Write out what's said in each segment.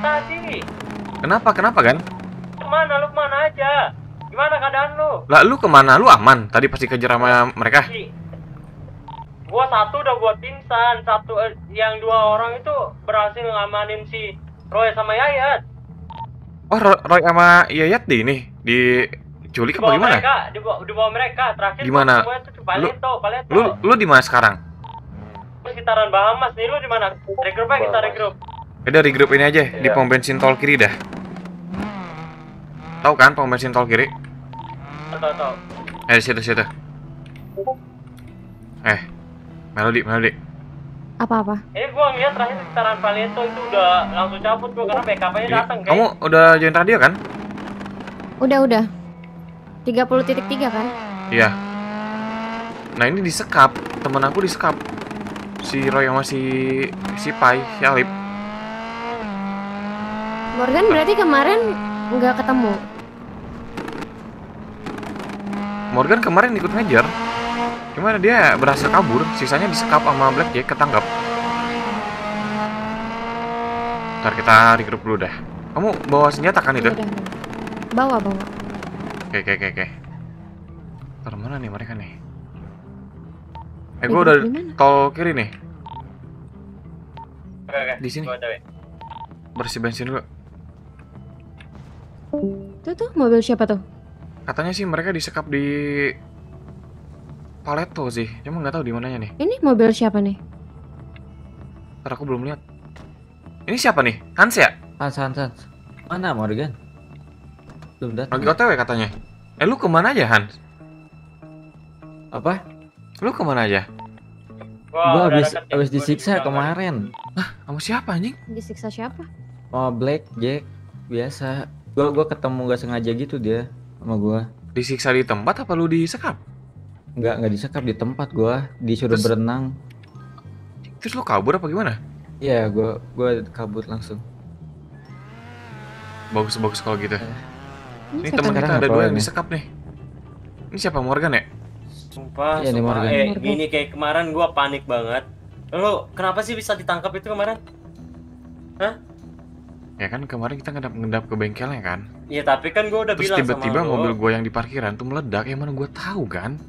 dari tadi. Kenapa kan? Kemana lu, kemana aja? Gimana keadaan lu? Lah lu kemana? Lu aman? Tadi pasti kejar sama mereka. Gua satu udah buat pingsan, yang dua orang itu berhasil ngamanin si Roy sama Yayat. Oh, Roy sama Yayat di ini, diculik apa gimana? Dibawa mereka, terakhir gimana? Lu di mana sekarang? Sekitaran Bahamas nih, lu di mana? Regroup aja, kita regroup. Udah regroup ini aja, di pom bensin tol kiri dah. Tahu kan pom bensin tol kiri? Tahu. Eh, situ. Eh, Melody. Apa? Ini gua ngeliat terakhir sekitaran Paleto itu udah langsung cabut gua karena BKP-nya datang, guys. Kamu udah join radio kan? Udah. 30.3 kan? Iya. Nah, ini disekap. Temen aku disekap. Si Roy sama si Pai, si Alip. Morgan berarti kemarin nggak ketemu. Morgan kemarin ikut ngejar. Gimana dia berhasil kabur, sisanya disekap sama Black Jack, ketangkap. Ntar kita regroup dulu dah. Kamu bawa senjata kan itu? Bawa. Oke. Ntar mana nih mereka nih? Gue udah tol kiri nih. Oke. Di sini. Bersih bensin dulu. Tuh mobil siapa tuh? Katanya sih mereka disekap di Paleto sih, cuma nggak tahu di mananya nih. Ini mobil siapa nih? Ntar aku belum lihat. Ini siapa nih? Hans ya? Hans. Mana Morgan? Belum datang. Lagi OTW katanya. Eh, lu kemana aja Hans? Apa? Lu kemana aja? Gua habis disiksa kemarin. Hah, kamu siapa anjing? Disiksa siapa? Oh, Black Jack biasa. Gua ketemu nggak sengaja gitu dia sama gua. Disiksa di tempat apa lu disekap? Nggak disekap di tempat, gua disuruh berenang. Terus lo kabur apa gimana? Iya, gua kabur langsung. Bagus kalau gitu. Ini teman kita ada dua yang disekap nih. Ini siapa, Morgan ya? Sumpah. Morgan. Gini kayak kemarin gua panik banget. Lo kenapa sih bisa ditangkap itu kemarin? Hah? Ya kan kemarin kita ngendap ke bengkelnya kan? Iya, tapi kan gua udah bilang sama lo. Terus tiba-tiba mobil gua yang di parkiran tuh meledak, yang mana gua tahu kan?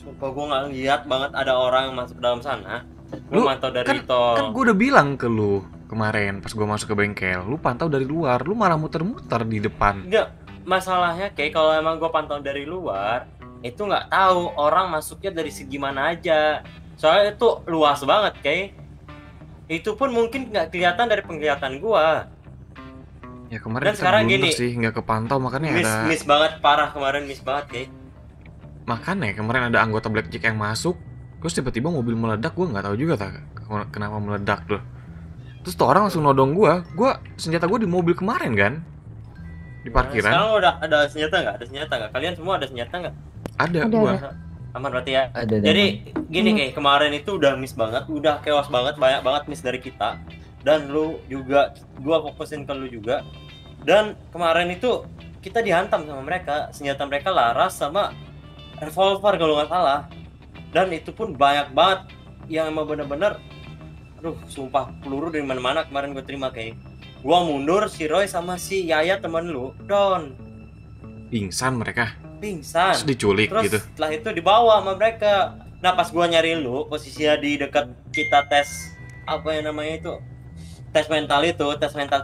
Sumpah gue nggak lihat banget ada orang yang masuk ke dalam sana. Lu mantau dari tol. Kan gue udah bilang ke lu kemarin pas gue masuk ke bengkel, lu pantau dari luar, lu malah muter-muter di depan. Enggak, masalahnya kayak kalau emang gue pantau dari luar, itu nggak tahu orang masuknya dari segi mana aja. Soalnya itu luas banget kayak. Itu pun mungkin nggak kelihatan dari penglihatan gue. Ya kemarin. Dan sekarang gini sih nggak kepantau makanya miss banget parah kemarin, miss banget kayak. Makanya kemarin ada anggota Black Jack yang masuk, terus tiba-tiba mobil meledak, gue nggak tahu juga kenapa meledak tuh. Terus tuh orang langsung nodong gue senjata gue di mobil kemarin kan, di parkiran. Sekarang udah ada senjata nggak? Ada senjata nggak? Kalian semua ada senjata nggak? Ada gue. Aman berarti ya. Jadi gini kayak kemarin itu udah miss banget, udah chaos banget, banyak banget miss dari kita. Dan lu juga, gue fokusin ke lu juga. Dan kemarin itu kita dihantam sama mereka, senjata mereka laras sama revolver kalau nggak salah, dan itu pun banyak banget yang emang bener-bener, aduh sumpah peluru dari mana-mana kemarin gue terima kayak. Gua mundur, si Roy sama si Yaya temen lu, Don. Pingsan mereka. Pingsan. Terus diculik gitu. Terus setelah itu dibawa sama mereka. Nah pas gua nyari lu, posisinya di dekat kita tes apa yang namanya itu, tes mental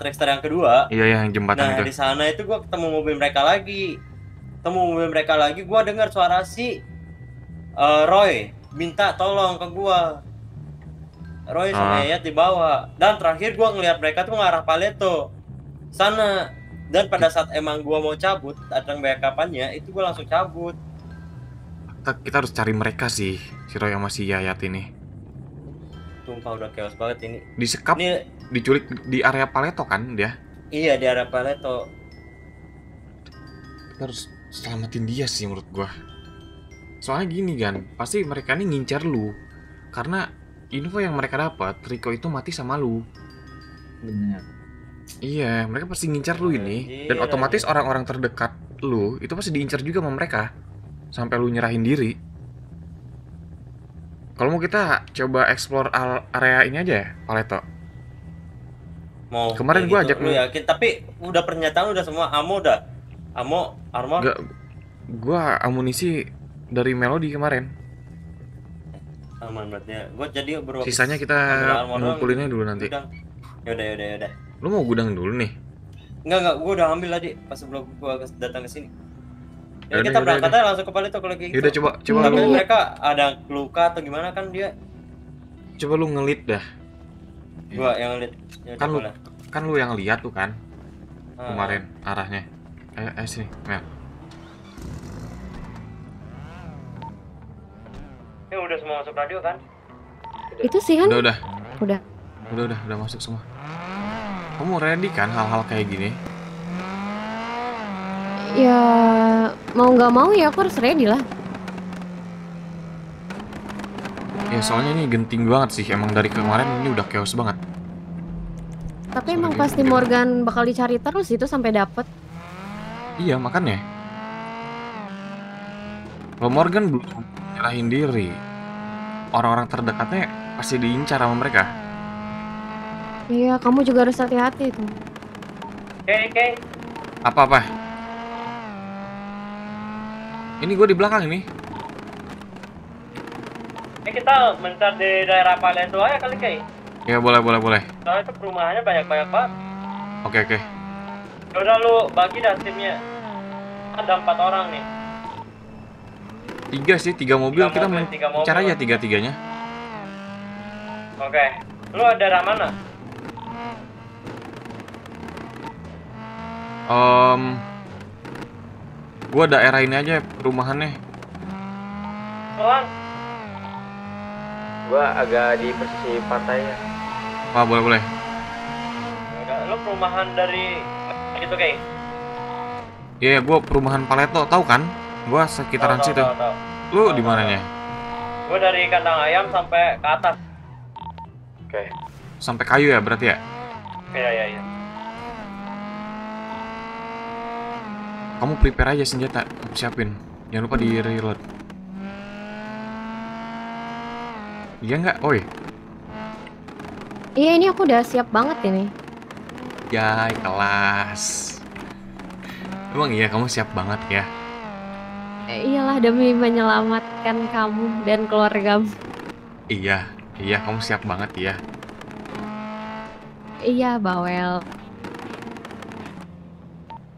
trickster yang kedua. Iya yang jembatan itu. Nah di sana itu gua ketemu mobil mereka lagi. Gue dengar suara si Roy minta tolong ke gue. Roy sama Yayat dibawa. Dan terakhir gue ngelihat mereka tuh ngarah Paleto sana. Dan pada saat emang gue mau cabut, datang backupannya, itu gue langsung cabut. Kita harus cari mereka sih, si Roy sama si Yayat ini. Tumpah udah chaos banget ini. Disekap, ini, diculik di area Paleto kan dia? Iya di area Paleto. Kita harus selamatin dia sih menurut gua. Soalnya gini kan, pasti mereka ini ngincar lu. Karena info yang mereka dapat, Rico itu mati sama lu. Benar. Iya, mereka pasti ngincar lu ini. Dan otomatis orang-orang terdekat lu itu pasti diincar juga sama mereka. Sampai lu nyerahin diri. Kalau mau kita coba explore area ini aja ya, Paleto. mau kemarin gua gitu. Ajak lu yakin, tapi udah pernyataan udah semua ammo udah. Ammo, armor. Enggak, gua amunisi dari Melody kemarin. Aman berarti ya. Gua jadi berapa? Sisanya kita ngumpulinnya dulu nanti. Yaudah. Lu mau gudang dulu nih? Enggak, gua udah ambil tadi pas sebelum gua datang ke sini. Ya, kita berangkatnya langsung ke Palito kalau kayak gitu. Yaudah, coba lu. Mereka ada luka atau gimana kan dia? Coba lu ngelit dah. Gua yang ngelit. Kan lu yang lihat tuh kan. Kemarin arahnya. Ayo sini, Mel. Ini udah semua masuk radio kan? Itu sih kan? Udah masuk semua. Kamu ready kan hal-hal kayak gini? Ya mau nggak mau ya aku harus ready lah. Ya soalnya ini genting banget sih, emang dari kemarin ini udah chaos banget. Tapi soalnya emang pasti Morgan bakal dicari terus itu sampai dapet. Iya makanya. Kalau Morgan belum nyerahin diri, orang-orang terdekatnya pasti diincar sama mereka. Iya kamu juga harus hati-hati tuh. Oke. Apa? Ini gue di belakang ini. Kita mencar di daerah Palento aja kali kayak. Ya boleh. Soalnya itu perumahannya banyak banget. Oke. Udah lu bagi dah timnya. Ada 4 orang nih. 3 sih, 3 mobil. Kita mencar aja 3-3-nya. Oke. Lu ada daerah mana? Gua daerah ini aja perumahannya. Pelan. Gua agak di posisi pantai ya. Wah boleh. Lo perumahan dari gitu kayak? Iya, gua perumahan Paleto, tahu kan? Gua sekitaran situ. Lu di mananya? Gua dari kandang ayam sampai ke atas. Oke. Sampai kayu ya berarti ya? Iya. Kamu prepare aja senjata, siapin. Jangan lupa di reload. Iya nggak, oi? Iya ini aku udah siap banget ini. Ya kelas. Emang iya kamu siap banget ya? Iyalah demi menyelamatkan kamu dan keluargamu. Iya kamu siap banget ya. Iya bawel.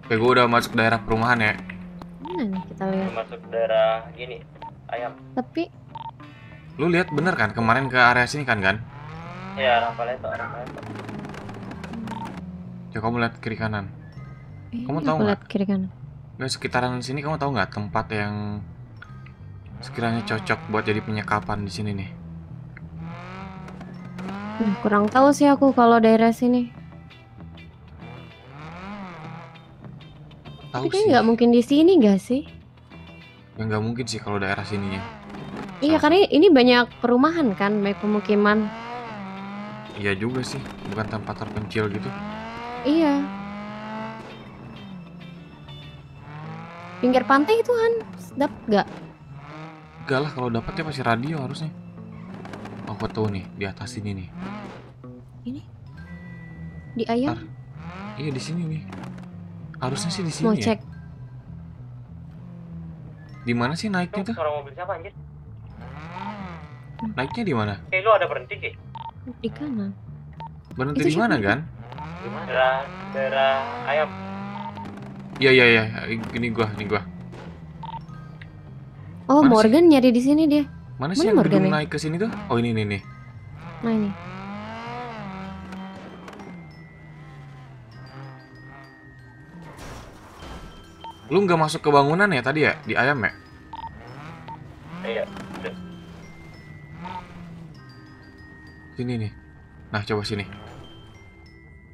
Oke, gue udah masuk daerah perumahan ya. Mana nih kita lihat? Masuk daerah ini ayam. Tapi lu lihat bener kan kemarin ke area sini kan? Iya, arah Paleto. Coba kamu lihat kiri kanan. Kamu tahu nggak? Kiri kanan. Nah, sekitaran sini kamu tahu nggak tempat yang sekiranya cocok buat jadi penyekapan di sini nih? Kurang tahu sih aku kalau daerah sini. Tapi kan nggak mungkin di sini nggak sih? Ya nggak mungkin sih kalau daerah sininya. Iya karena ini banyak perumahan kan, banyak pemukiman. Iya juga sih, bukan tempat terpencil gitu. Iya. Pinggir pantai itu kan, sedap nggak? Enggak lah, kalau dapatnya pasti radio harusnya. Aku tahu nih di atas sini nih. Ini? Di ayam? Iya di sini nih. Harusnya sih di sini. Mau cek. Ya? Di mana sih naiknya tuh? Suara mobil siapa anjir? Naiknya di mana? Lu ada berhenti sih. Di kanan. Berhenti di mana kan? Di mana? Daerah ayam. Iya. Ini gua. Oh, mana Morgan sih? Nyari di sini dia. Mana sih yang Morgan naik ke sini tuh? Oh, ini. Nah, ini. Lu nggak masuk ke bangunan ya tadi ya? Di ayam ya? Iya. Sini nih. Nah, coba sini.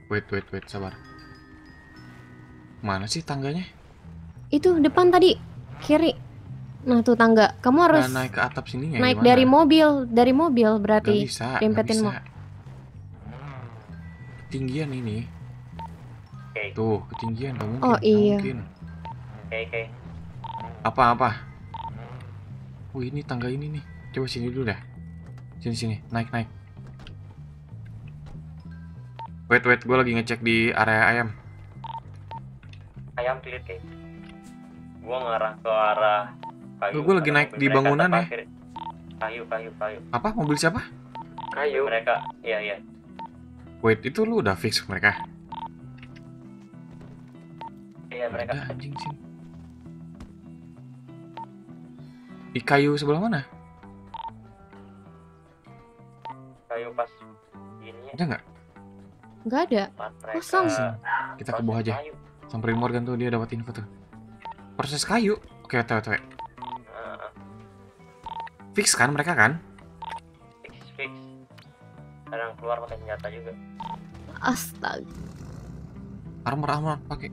Wait, sabar. Mana sih tangganya? Itu depan tadi, kiri. Nah, tuh tangga. Kamu harus nah, naik ke atap sininya. Naik gimana? Dari mobil berarti. Dempetin mau. Ketinggian ini. Tuh, ketinggian kamu. Oh, iya. Mungkin. Oke. Apa? Wih, ini tangga ini nih. Coba sini dulu dah. Sini. Naik. Wait, gue lagi ngecek di area ayam. Ayam pelit ya. Gue ngarah ke arah kayu. Gue lagi naik di bangunan ya. Kayu. Apa? Mobil siapa? Kayu. Mereka, iya. Wait, itu lu udah fix mereka? Iya, mereka. Ada anjing sih. Di kayu sebelah mana? Kayu pas ini. Ada nggak? Nggak ada. Kosong. Kita ke bawah aja. Kayu. Samperin Morgan tuh, dia dapat info tuh. Proses kayu. Oke, oke. Fix kan mereka kan? Fix. Kadang keluar pakai senjata juga. Astaga. Armor pakai.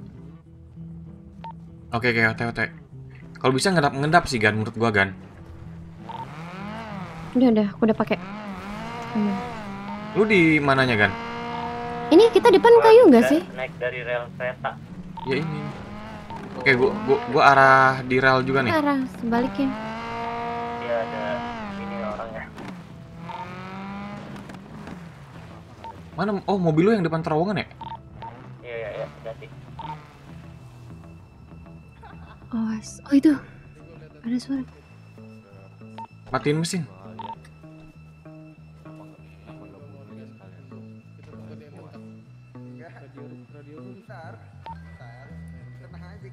Oke, oke. Kalau bisa ngendap sih Gan, menurut gua Gan. Udah, aku udah pakai. Lu di mananya Gan? Ini kita depan gua kayu nggak sih? Naik dari rel kereta. Ya ini. Oke, gua arah di rel juga nih. Arah sebaliknya. Iya ada ini orangnya. Mana? Oh mobil lu yang depan terowongan ya? Iya, ganti. Oh itu ada suara. Matiin mesin.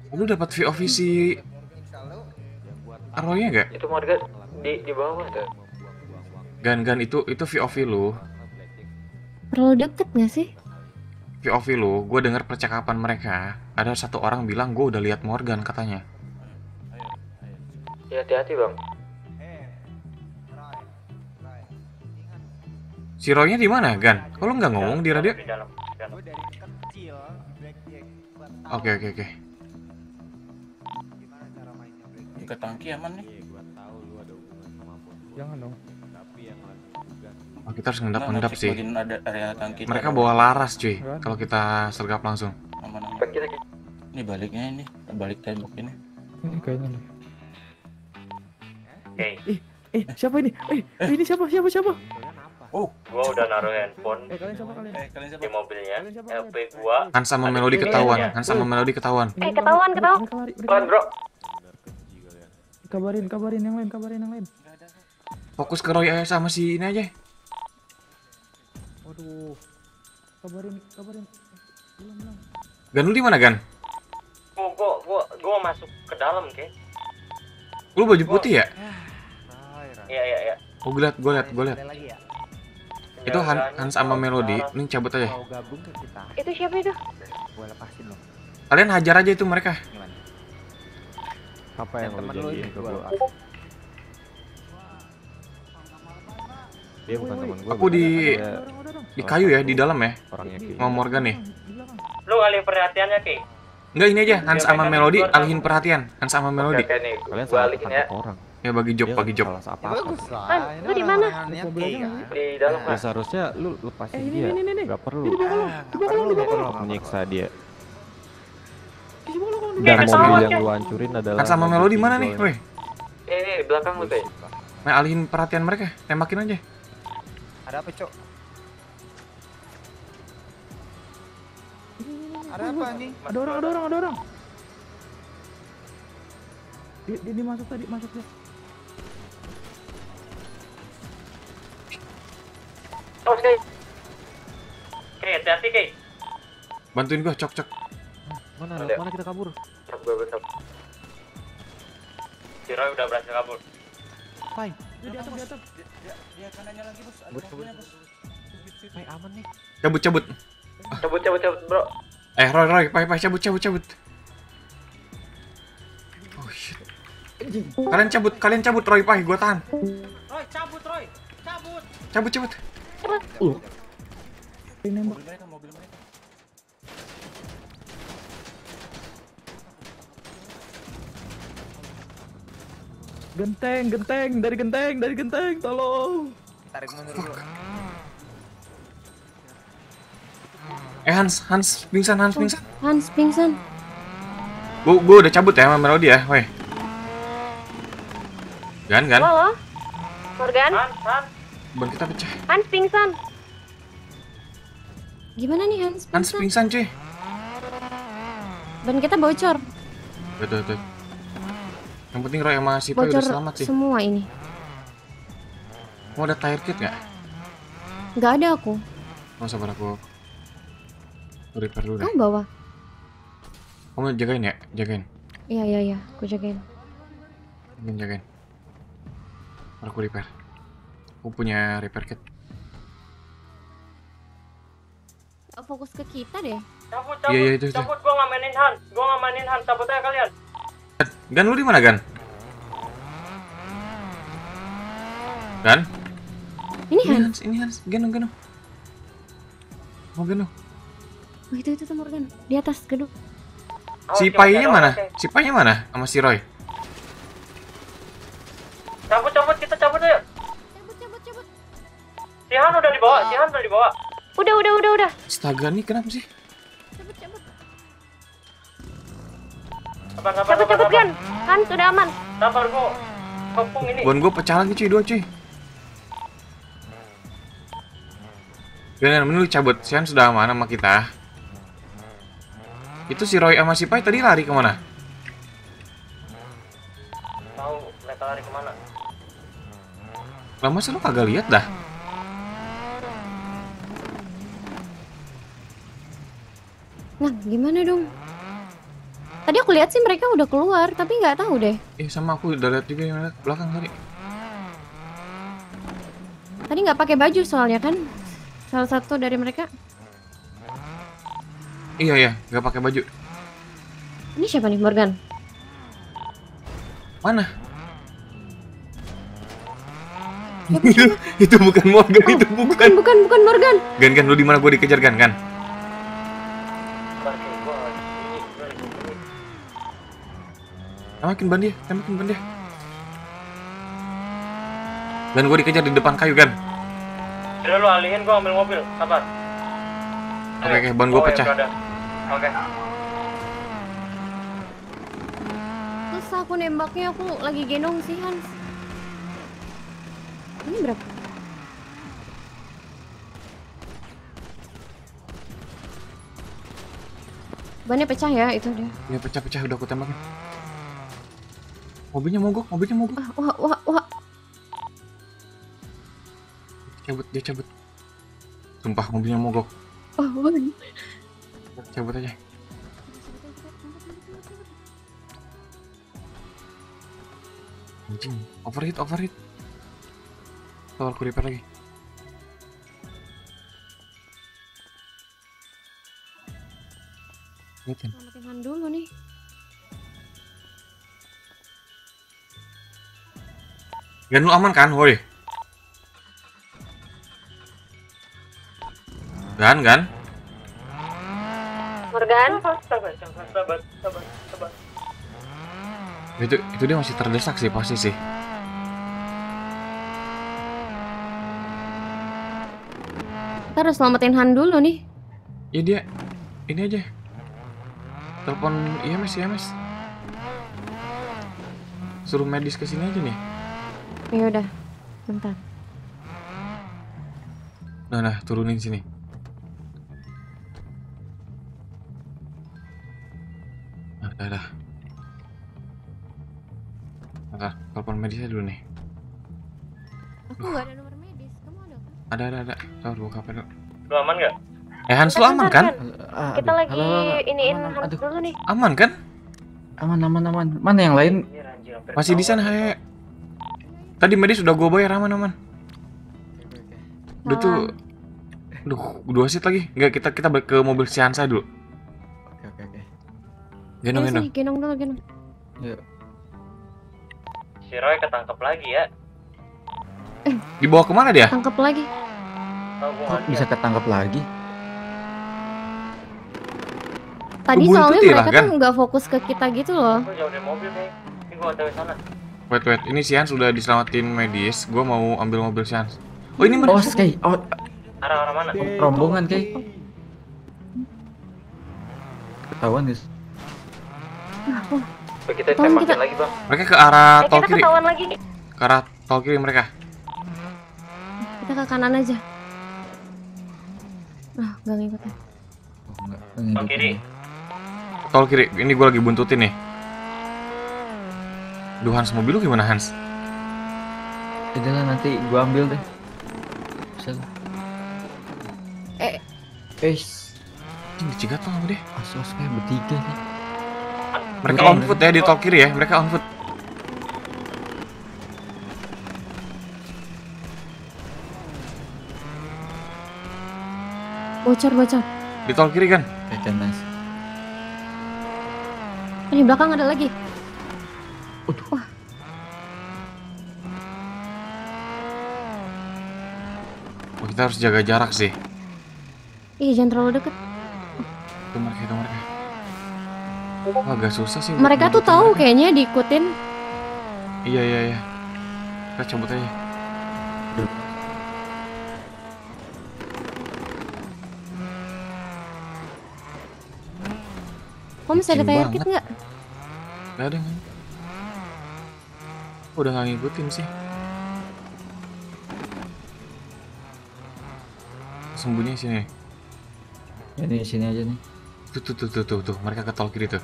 Lu dapat VOV si Arroy-nya gak? Itu Morgan di bawah tuh. Gan itu VOV lu. Perlu deket gak sih? VOV lu, gue denger percakapan mereka. Ada satu orang bilang gue udah lihat Morgan katanya. Ya hati-hati bang. Si Roy-nya di mana Gan? Kalau nggak ngomong di radio? Oke. Ke tangki aman nih. Jangan dong. Oh, kita harus ngendap sih. Mereka bawa laras cuy. Kalau kita sergap langsung. Ini baliknya ini, balik tembok ini. Ini kayaknya nih. Oke. Siapa ini? Ini siapa? Oh, gua udah naruh handphone. Kalian siapa? Di mobilnya. HP gua. Kan sama melodi ketahuan. Ketahuan. Ketahuan, bro. Kabarin yang lain. Fokus ke Roy sama si ini aja. Waduh. Kabarin. Belum. Gan lu di mana, Gan? Gua masuk ke dalam, Kek. Lu baju putih ya? Iya. Oh, gua lihat. Itu Hans sama Melody, ini cabut aja. Itu siapa itu? Gua lepasin lo. Kalian hajar aja itu mereka. Apa yang temen lu ini? Dia bukan temen gua. Aku di kayu ya, di dalam ya. Mau Morgan nih. Lu alih perhatiannya, Ki. Enggak, ini aja Hans sama Melody alihin perhatian. Hans sama Melody. Kalian alihin ya. Ya bagi job. Han, lu di mana? Di dalam kan. Seharusnya lu lepasin dia. Enggak perlu. Lu menyiksa dia. Dan mobil yang lu hancurin adalah kan sama Melody mana nih, weh? Ini di belakang lu, Teh. Nah, alihin perhatian mereka, tembakin aja. Ada apa, Cok? Ada apa nih? Ada orang. Dia masuk tadi. Oke. Oke, hati-hati, Ki. Bantuin gua, Cok. Mana kita kabur? Gue si Roy udah berhasil kabur. Fine. Dia diatur. Dia kanannya lagi, Bos. Bos. Fine, aman nih. Cabut, Bro. Roy, Fine, cabut. Oh shit. Kalian cabut, Roy, Fine, gua tahan. Roy, cabut. Cabut. Ini mobil mereka. Genteng, dari genteng, tolong. Tarik mundur dulu. Hans pingsan. Gua udah cabut ya sama Melody ya, weh. Gan. Halo. Morgan. Ban kita pecah. Hans pingsan. Gimana nih Hans? Hans pingsan cuy. Ban kita bocor. Betul. Yang penting Roy sama Sipa udah selamat sih. Semua ini. Mau ada tire kit nggak? Nggak ada aku. Mau sabar aku. Repair dulu. Kamu bawa? Kamu jagain ya, jagain. Iya, aku jagain. Jagain. Aku repair. Aku punya repair kit. Fokus ke kita deh. Cabut, yeah, itu. Cabut, gua ngamanin Han. Cabut aja kalian. Gan, lu di mana, Gan? Gan? Ini Hans. Gan. Oh, Gan. Oh, itu sama Gan. Di atas gedung. Si Pai-nya mana? Sama si Roy? Cabut, kita cabut aja. Cabut. Si Han udah dibawa, Udah. Astaga, nih kenapa sih? Cabut. Sabar, Gan. Kan sudah aman. Sabar, Bu. Kampung ini. Bon gua pecah lagi, cuy. Dua, cuy. Gan, mending lu cabut. Sian sudah aman sama kita. Itu si Roy sama si Pai tadi lari kemana? Tahu mereka lari kemana? Lama sih lu kagak lihat dah. Nah, gimana dong? Tadi aku lihat sih mereka udah keluar, tapi nggak tahu deh. Sama aku udah lihat juga yang belakang tadi. Tadi nggak pakai baju soalnya kan? Salah satu dari mereka. Iya, nggak pakai baju. Ini siapa nih, Morgan? Mana? Itu bukan Morgan, oh, itu bukan. Bukan Morgan. Gan, lu di mana gua dikejar, Gan? Tembakin ban dia. Dan gue dikejar di depan kayu, Gan. Udah lu alihin, gue ambil mobil, sabar. Oke, ban gue pecah. Oke. Terus aku nembaknya, aku lagi gendong sih, Hans. Ini berapa? Bannya pecah ya, itu dia. Ya pecah, udah aku tembakin. Mobilnya mogok. Wah. Dia cabut. Sumpah mobilnya mogok. Oh. Cabut aja. Anjing, overheat. Tolong aku repair lagi. Selamatin dulu nih. Gan, lu aman kan, woi? Gan? Morgan? Sabar. Itu dia masih terdesak sih, pasti sih. Kita harus selamatin Han dulu nih. Iya dia, ini aja. Telepon IMS. Suruh medis kesini aja nih. Ya udah, bentar. Nah, turunin sini. Nah, dah. Bentar, telepon medisnya dulu nih. Aku nggak ada nomor medis, kamu ada kan? Ada. Tahu buka HP dulu. Lu aman nggak? Hans, lu aman kan? Kita lagi iniin Hans dulu nih. Aman kan? Aman. Mana yang lain? Masih di sana, He. Tadi medis sudah gue bayar, aman. Udah tuh, dua seat lagi. Enggak, kita balik ke mobil si Hansa dulu. Oke. Gendong dulu. Yuk. Si Roy ketangkep lagi ya? Dibawa kemana dia? Tangkap lagi. Kok bisa ketangkep lagi? Tadi soalnya mereka tuh nggak fokus ke kita gitu loh. Gue jauh dari mobil nih. Ini gue dari sana. Wait, ini si Hans sudah diselamatin medis. Gua mau ambil mobil si Hans. Oh, ini mana? Oh, arah mana? Rombongan, Kay. Ketahuan, guys. Kita tembakin lagi, Bang. Mereka ke arah tol kiri. Ketahuan lagi. Ke arah tol kiri mereka. Kita ke kanan aja. Ah, nggak ngikut ya. Tol kiri. Tol kiri. Ini gue lagi buntutin nih. Duh, Hans, mobil lu gimana, Hans? Yaudah nanti gue ambil deh. Bisa lah. Ini dicegat tol deh. Asos kayak bertiga nih. Mereka on foot ya di tol kiri ya. Mereka on foot. Bocor. Di tol kiri kan? Kayak nice. Di belakang ada lagi. Wah. Oh, kita harus jaga jarak sih. Iya, jangan terlalu deket. Itu mereka, itu mereka. Wah, agak susah sih. Mereka tuh tahu mereka. Kayaknya diikutin. Iya. Kita cabut aja. Kok masih ada tayar kit nggak? Nggak ada kan? Udah nggak ngikutin sih. Sembunyi sini. Ya nih sini aja nih. Tuh. Mereka ke tol kiri tuh.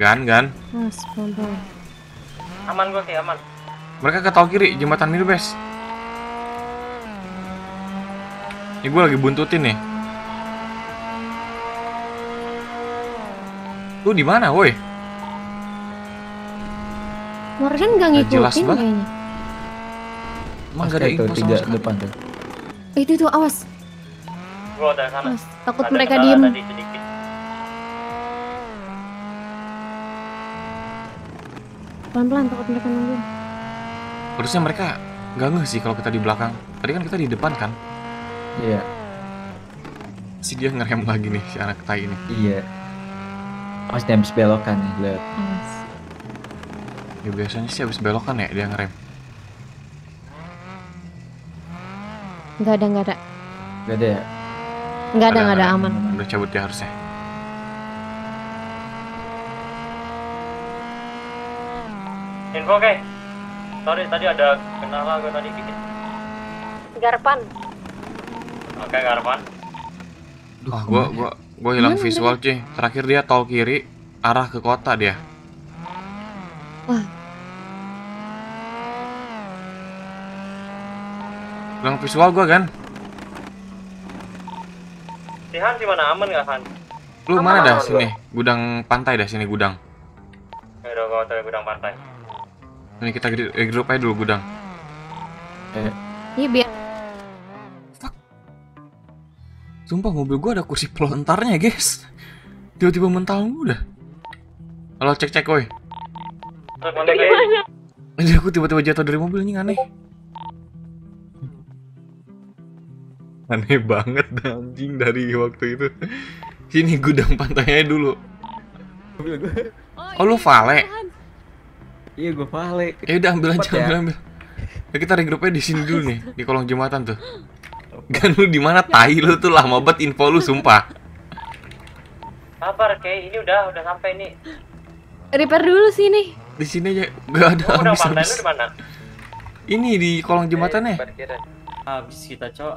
Gan. Mas, aman gue sih, aman. Mereka ke tol kiri jembatan Mirbes. Ini gue lagi buntutin nih. Lu di mana, woi? Morgan gak ngikutin jelas kayaknya. Emang gak ada info sama sekali. Depan tuh. Itu tuh, awas. Gua ada sana. Awas, takut ada mereka diem. Pelan-pelan takut mereka nungguin. Harusnya mereka gak ngeh sih kalau kita di belakang. Tadi kan kita di depan kan? Iya. Si dia ngerem lagi nih, si anak tai ini. Iya. Mas dia habis belokan nih, lihat. Ya biasanya sih habis belokan ya dia ngerem. Nggak ada. Nggak ada ya? Nggak ada, aman. Udah cabut dia harusnya. Info oke. Sorry, tadi ada kendala gue tadi dikit. Garpan. Oke, Garpan. Duh, gue hilang visual cuy. Terakhir dia tol kiri arah ke kota dia. Wah. Hilang visual gue kan. Si Han di mana, aman nggak Han? Lu mana dah sini? Gudang pantai dah sini gudang. Ya udah gua tahu gudang pantai. Ini kita grup aja dulu gudang. Iya biar. Sumpah mobil gua ada kursi pelontarnya guys. Tiba-tiba mental udah. Halo cek woi. Jadi aku tiba-tiba jatuh dari mobil, ini aneh. Aneh banget anjing dari waktu itu. Sini gudang pantainya dulu. Oh lu vale. Iya gua vale. Ya udah ambil aja ambil. Ya, kita regroupnya di sini dulu nih di kolong jembatan tuh. Gan, lu dimana tai lu tuh lama banget info lu sumpah. Sabar Kay, ini udah sampai nih. Repair dulu sini. Di sini aja nggak ada. Udah pantai lu di mana? Ini di kolong jembatannya. Habis kita cok.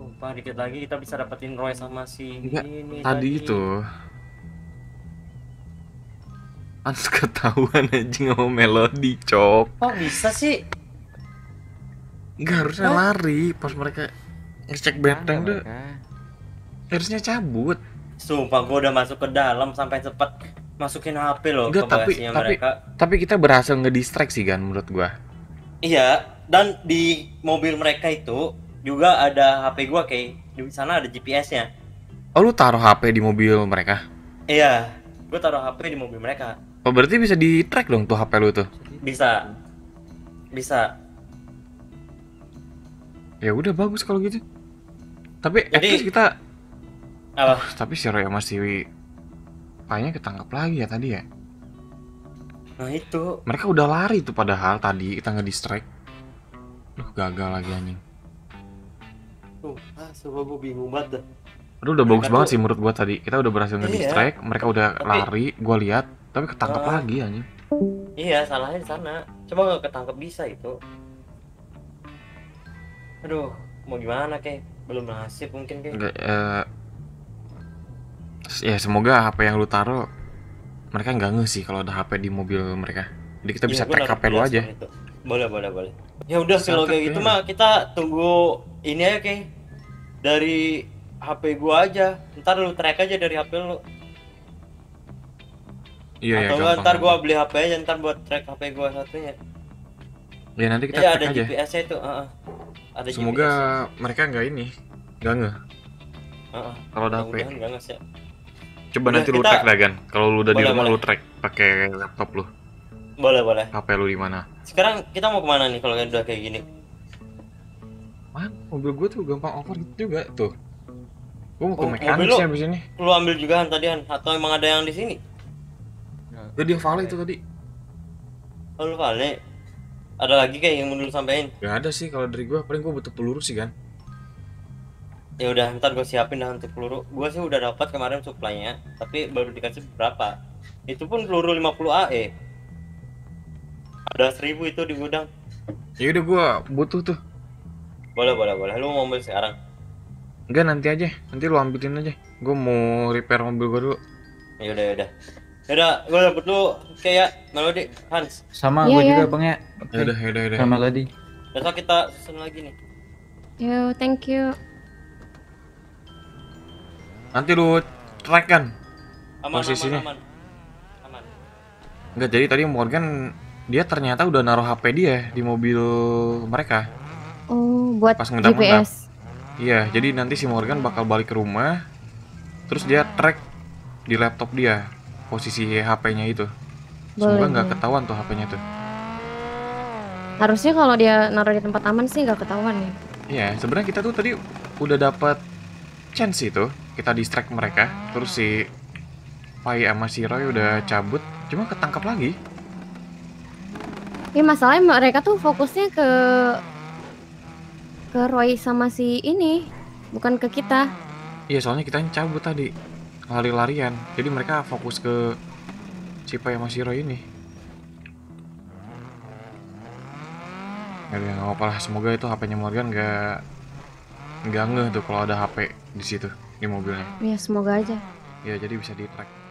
Lupa dikit lagi kita bisa dapetin Roy sama si ini. Tadi itu. Ans ketahuan aja sama Melody cok. Kok bisa sih? Nggak harusnya lari pas mereka ngecek benteng tuh. Harusnya cabut. Sumpah gue udah masuk ke dalam sampai cepet masukin HP loh. Nggak, tapi kita berhasil ngedistraksi kan menurut gue. Iya, dan di mobil mereka itu juga ada HP gue kayak di sana ada GPS-nya. Oh lu taruh HP di mobil mereka? Iya, gue taruh HP di mobil mereka. Oh berarti bisa di track dong tuh HP lu tuh? Bisa. Ya udah bagus kalau gitu. Tapi jadi, kita apa? Tapi si Roy masih kayaknya ketangkap lagi ya tadi ya. Nah itu. Mereka udah lari tuh padahal tadi kita nge-distract. Duh gagal lagi anjing. Coba gue bingung banget dah. Aduh udah mereka bagus banget sih menurut gua tadi. Kita udah berhasil nge-distract, mereka udah lari, gua lihat, tapi ketangkap lagi anjing. Iya, salahnya di sana. Coba nggak ketangkep bisa itu. Aduh, mau gimana Kay? Belum nasib mungkin Kay. Ya semoga HP yang lu taruh mereka nggak ngeh sih kalau ada HP di mobil mereka. Jadi kita bisa track HP lu aja. Boleh. Ya udah kalau kayak gitu mah kita tunggu ini aja Kay. Dari HP gua aja. Ntar lu track aja dari HP lu. Iya, atau ya, ntar gua beli HP aja, ntar buat track HP gua satunya. Ya nanti kita track ada aja. GPS-nya itu, ada semoga GPS. Mereka nggak ini, nggak ngeh. Kalau ada HP. Ya. Coba udah, nanti lu track dah, Gan. Kalau lu udah boleh, di rumah boleh. Lu track pakai laptop lu. Boleh. HP lu di mana? Sekarang kita mau kemana nih kalau udah kayak gini? Man, mobil gua tuh gampang overheat juga tuh. Gua mau ke mekanik sih abis ini. Lu ambil juga Han tadi Han, atau emang ada yang di sini? Jadi yang Vale itu tadi. Oh lu Vale? Ada lagi kayak yang menurut sampein? Gak ada sih kalau dari gua, paling gua butuh peluru sih kan. Ya udah ntar gua siapin dah untuk peluru. Gua sih udah dapat kemarin supply-nya, tapi baru dikasih berapa. Itu pun peluru 50 AE. Ada 1000 itu di gudang. Ya udah gua butuh tuh. Boleh. Lu mau ambil sekarang? Enggak, nanti aja. Nanti lu ambilin aja. Gua mau repair mobil gua dulu. Ya udah. Yaudah, gue dapet lu kayak Melody, Hans. Sama, gue juga Bang ya. Okay. Yaudah. Sama Melody. Besok kita susun lagi nih. Yo, thank you. Nanti lu track kan posisinya. Aman. Enggak, jadi tadi Morgan dia ternyata udah naruh HP dia di mobil mereka. Oh, buat pas GPS. Iya, jadi nanti si Morgan bakal balik ke rumah. Terus dia track di laptop dia. Posisi HP-nya itu. Semoga nggak ketahuan tuh HP-nya tuh. Harusnya kalau dia naruh di tempat aman sih nggak ketahuan ya. Iya, sebenarnya kita tuh tadi udah dapat chance itu. Kita distract mereka, terus si Pai sama si Roy udah cabut, cuma ketangkap lagi. Ya masalahnya mereka tuh fokusnya ke Roy sama si ini, bukan ke kita. Iya, soalnya kita yang cabut tadi. Lari-larian, jadi mereka fokus ke si Pai sama si Roy ini. Aduh, nggak apa lah, semoga itu HP-nya Morgan nggak ngeh tuh kalau ada HP di situ di mobilnya. Ya semoga aja. Ya jadi bisa di-track.